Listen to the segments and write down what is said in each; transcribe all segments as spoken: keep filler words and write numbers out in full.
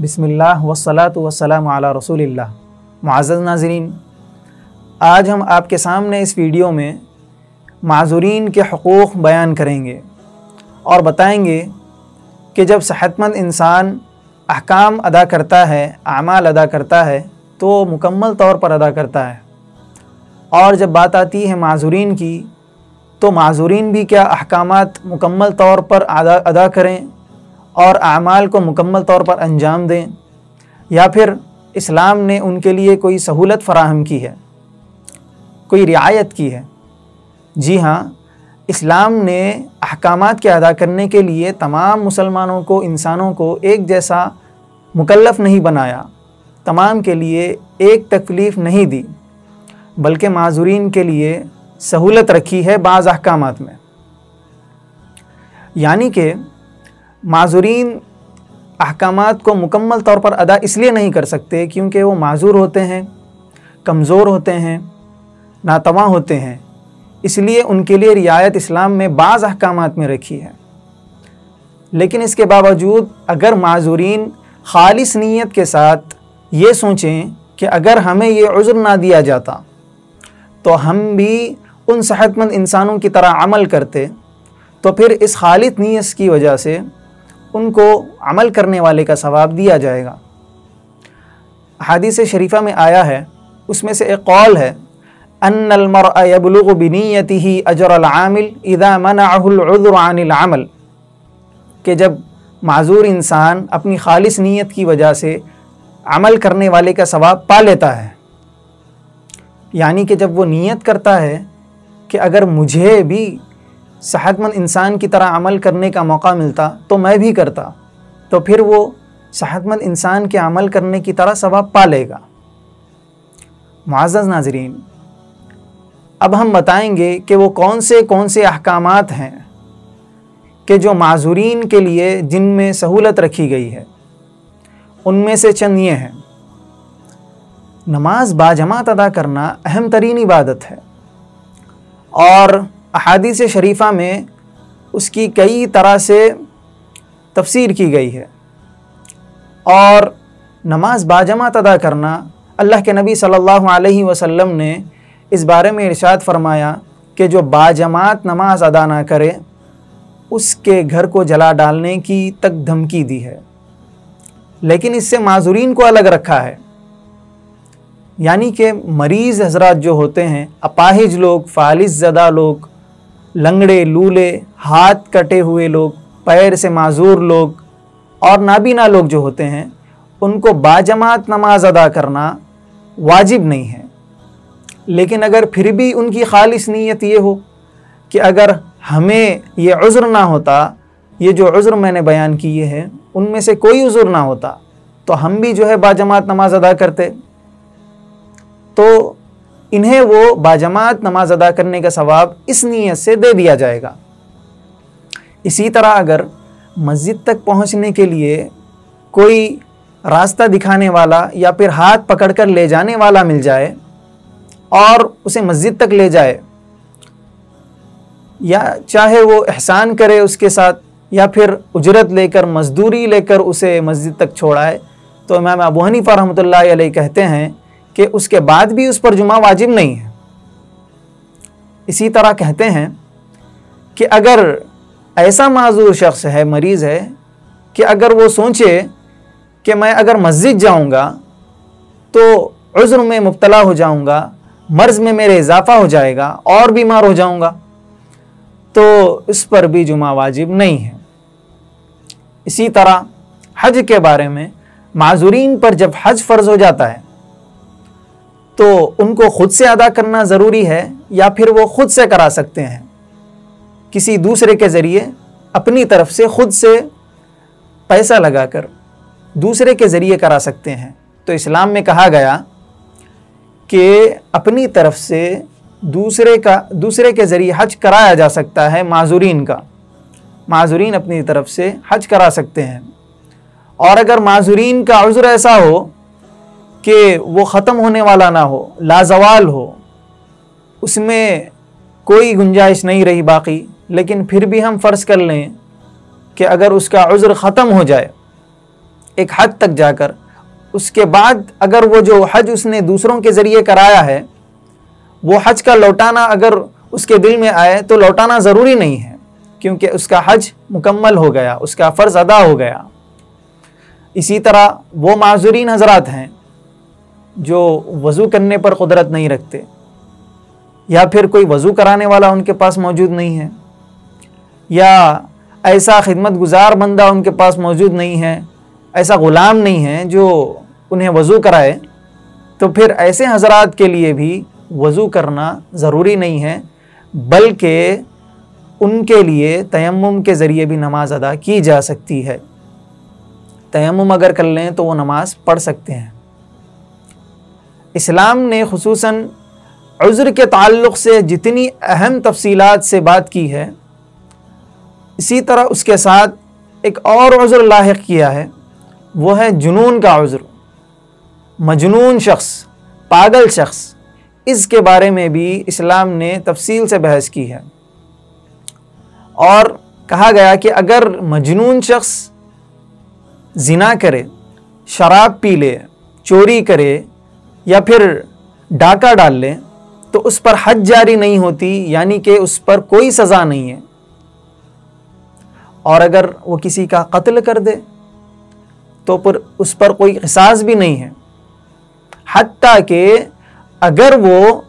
बिस्मिल्लाह वस्सलातु वस्सलाम अला रसूलिल्लाह। मुअज़्ज़ज़ नाज़रीन, आज हम आपके सामने इस वीडियो में माज़ूरीन के हुकूक़ बयान करेंगे और बताएंगे कि जब सेहतमंद इंसान अहकाम अदा करता है, आमाल अदा करता है तो मुकम्मल तौर पर अदा करता है। और जब बात आती है माज़ूरीन की तो माज़ूरीन भी क्या अहकामात मुकम्मल तौर पर अदा अदा करें और आमाल को मुकम्मल तौर पर अंजाम दें, या फिर इस्लाम ने उनके लिए कोई सहूलत फ़राहम की है, कोई रियायत की है। जी हाँ, इस्लाम ने अहकामात के अदा करने के लिए तमाम मुसलमानों को, इंसानों को एक जैसा मुकल्लफ़ नहीं बनाया, तमाम के लिए एक तकलीफ़ नहीं दी, बल्कि माज़ूरीन के लिए सहूलत रखी है बाज़ अहकामात में। यानी कि माज़ूरीन अहकामात को मुकम्मल तौर पर अदा इसलिए नहीं कर सकते क्योंकि वो माज़ूर होते हैं, कमज़ोर होते हैं, नातवा होते हैं, इसलिए उनके लिए रियायत इस्लाम में बाज़ अहकामात में रखी है। लेकिन इसके बावजूद अगर माज़ूरीन खालिस नीयत के साथ ये सोचें कि अगर हमें ये उज़्र ना दिया जाता तो हम भी उन सेहतमंद इंसानों की तरह अमल करते, तो फिर इस खालिस नीयत की वजह से उनको अमल करने वाले का सवाब दिया जाएगा। हदीस शरीफा में आया है, उसमें से एक कौल है, अन्नल मर्अ यबलुगु बिनियतिही अजरल आमिल इदा मनअहुल उज़्र अनिल अमल, कि जब माज़ूर इंसान अपनी खालिस नीयत की वजह से अमल करने वाले का सवाब पा लेता है। यानी कि जब वो नीयत करता है कि अगर मुझे भी सेहतमंद इंसान की तरह अमल करने का मौका मिलता तो मैं भी करता, तो फिर वो सेहतमंद इंसान के अमल करने की तरह सवाब पा लेगा। मुअज़्ज़ज़ नाज़रीन, अब हम बताएंगे कि वो कौन से कौन से अहकामात हैं कि जो माज़ूरीन के लिए जिनमें सहूलत रखी गई है। उनमें से चंद ये हैं। नमाज बाजमात अदा करना अहम तरीन इबादत है और अहादीस शरीफा में उसकी कई तरह से तफसीर की गई है। और नमाज बाजमात अदा करना, अल्लाह के नबी सल्लल्लाहु अलैहि वसल्लम ने इस बारे में इरशाद फरमाया कि जो बाजमात नमाज अदा ना करे उसके घर को जला डालने की तक धमकी दी है। लेकिन इससे माज़ूरीन को अलग रखा है। यानी कि मरीज़ हजरात जो होते हैं, अपाहिज लोग, फालिस ज़दा लोग, लंगड़े, लूले, हाथ कटे हुए लोग, पैर से माज़ूर लोग और नाबीना लोग जो होते हैं, उनको बाजमात नमाज अदा करना वाजिब नहीं है। लेकिन अगर फिर भी उनकी खालिस नीयत ये हो कि अगर हमें ये उज़्र ना होता, ये जो उज़्र मैंने बयान किए हैं उनमें से कोई उज़्र ना होता तो हम भी जो है बाजमात नमाज अदा करते, तो इन्हें वो बाजमात नमाज अदा करने का सवाब इस नीयत से दे दिया जाएगा। इसी तरह अगर मस्जिद तक पहुंचने के लिए कोई रास्ता दिखाने वाला या फिर हाथ पकड़कर ले जाने वाला मिल जाए और उसे मस्जिद तक ले जाए, या चाहे वो एहसान करे उसके साथ या फिर उजरत लेकर, मजदूरी लेकर उसे मस्जिद तक छोड़ाए, तो इमाम अबू हनीफा रहमतुल्लाह अलैह कहते हैं कि उसके बाद भी उस पर जुमा वाजिब नहीं है। इसी तरह कहते हैं कि अगर ऐसा माज़ूर शख्स है, मरीज़ है, कि अगर वो सोचे कि मैं अगर मस्जिद जाऊंगा तो उज़्र में मुब्तला हो जाऊंगा, मर्ज़ में मेरे इजाफा हो जाएगा और बीमार हो जाऊंगा, तो इस पर भी जुमा वाजिब नहीं है। इसी तरह हज के बारे में, माज़ूरीन पर जब हज फ़र्ज़ हो जाता है तो उनको ख़ुद से अदा करना ज़रूरी है या फिर वो ख़ुद से करा सकते हैं, किसी दूसरे के ज़रिए अपनी तरफ से ख़ुद से पैसा लगाकर दूसरे के ज़रिए करा सकते हैं। तो इस्लाम में कहा गया कि अपनी तरफ से दूसरे का दूसरे के ज़रिए हज कराया जा सकता है माज़ूरीन का। माज़ूरीन अपनी तरफ से हज करा सकते हैं। और अगर माज़ूरीन का उज़्र ऐसा हो कि वो ख़त्म होने वाला ना हो, लाजवाल हो, उसमें कोई गुंजाइश नहीं रही बाकी, लेकिन फिर भी हम फ़र्ज़ कर लें कि अगर उसका उज़्र ख़त्म हो जाए एक हद तक जाकर, उसके बाद अगर वो जो हज उसने दूसरों के ज़रिए कराया है वो हज का लौटाना अगर उसके दिल में आए तो लौटाना ज़रूरी नहीं है, क्योंकि उसका हज मुकम्मल हो गया, उसका फ़र्ज़ अदा हो गया। इसी तरह वो माज़ूरीन हज़रात हैं जो वज़ू करने पर क़ुदरत नहीं रखते, या फिर कोई वज़ू कराने वाला उनके पास मौजूद नहीं है, या ऐसा खिदमत गुजार बंदा उनके पास मौजूद नहीं है, ऐसा ग़ुलाम नहीं है जो उन्हें वज़ू कराए, तो फिर ऐसे हज़रात के लिए भी वज़ू करना ज़रूरी नहीं है, बल्कि उनके लिए तयम्मुम के ज़रिए भी नमाज़ अदा की जा सकती है। तयम्मुम अगर कर लें तो वो नमाज़ पढ़ सकते हैं। इस्लाम ने खुसूसन उज़्र के ताल्लुक़ से जितनी अहम तफसीलात से बात की है, इसी तरह उसके साथ एक और उज़्र लाहिक़ किया है, वो है जुनून का उज़्र। मजनून शख्स, पागल शख्स, इसके बारे में भी इस्लाम ने तफसील से बहस की है और कहा गया कि अगर मजनून शख्स ज़िना करे, शराब पी ले, चोरी करे या फिर डाका डाल ले तो उस पर हद जारी नहीं होती, यानी कि उस पर कोई सज़ा नहीं है। और अगर वो किसी का कत्ल कर दे तो पर उस पर कोई क़िसास भी नहीं है। हत्ता कि अगर वो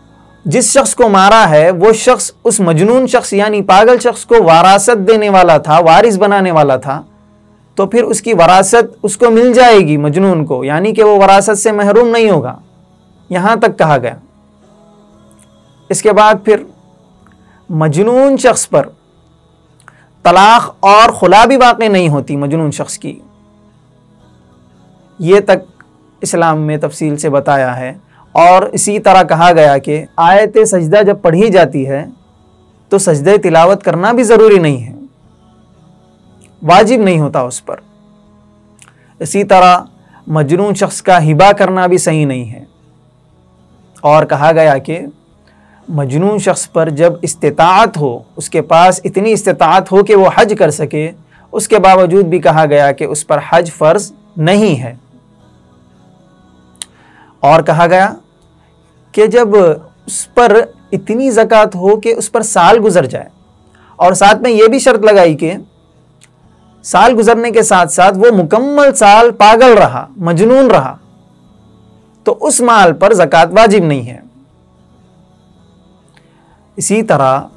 जिस शख्स को मारा है वो शख्स उस मजनून शख्स यानी पागल शख्स को वरासत देने वाला था, वारिस बनाने वाला था, तो फिर उसकी वरासत उसको मिल जाएगी मजनून को, यानी कि वो वरासत से महरूम नहीं होगा। यहाँ तक कहा गया। इसके बाद फिर मजनून शख्स पर तलाक़ और खुला भी वाक़ई नहीं होती मजनून शख्स की। ये तक इस्लाम में तफसील से बताया है। और इसी तरह कहा गया कि आयत सजदा जब पढ़ी जाती है तो सजदे तिलावत करना भी ज़रूरी नहीं है, वाजिब नहीं होता उस पर। इसी तरह मजनून शख्स का हिबा करना भी सही नहीं है। और कहा गया कि मजनून शख्स पर जब इस्तिताअत हो, उसके पास इतनी इस्तिताअत हो कि वो हज कर सके, उसके बावजूद भी कहा गया कि उस पर हज फ़र्ज़ नहीं है। और कहा गया कि जब उस पर इतनी ज़कात हो कि उस पर साल गुज़र जाए, और साथ में ये भी शर्त लगाई कि साल गुज़रने के साथ साथ वो मुकम्मल साल पागल रहा, मजनून रहा, तो उस माल पर ज़कात वाजिब नहीं है। इसी तरह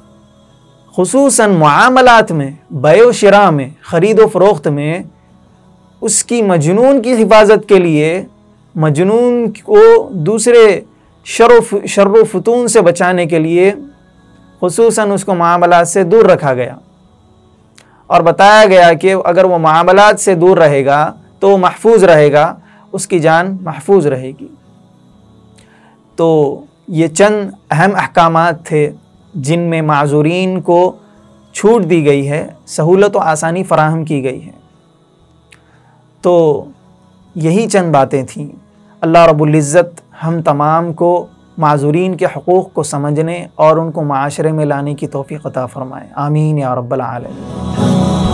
खुसूसन मुआमलात में, बय व शिरा में, ख़रीद व फ़रोख्त में उसकी मजनून की हिफाजत के लिए मजनून को दूसरे शर शर फतून से बचाने के लिए खुसूसन उसको मामलात से दूर रखा गया और बताया गया कि अगर वो मामलात से दूर रहेगा तो वो महफूज रहेगा, उसकी जान महफूज रहेगी। तो ये चंद अहम अहकामात थे जिनमें माज़ूरीन को छूट दी गई है, सहूलत व आसानी फ़राहम की गई है। तो यही चंद बातें थीं। अल्लाह रब्बुल इज़्ज़त हम तमाम को माज़ूरीन के हुकूक़ को समझने और उनको माशरे में लाने की तौफ़ीक़ अता फ़रमाए। आमीन या रब्बल आलमीन।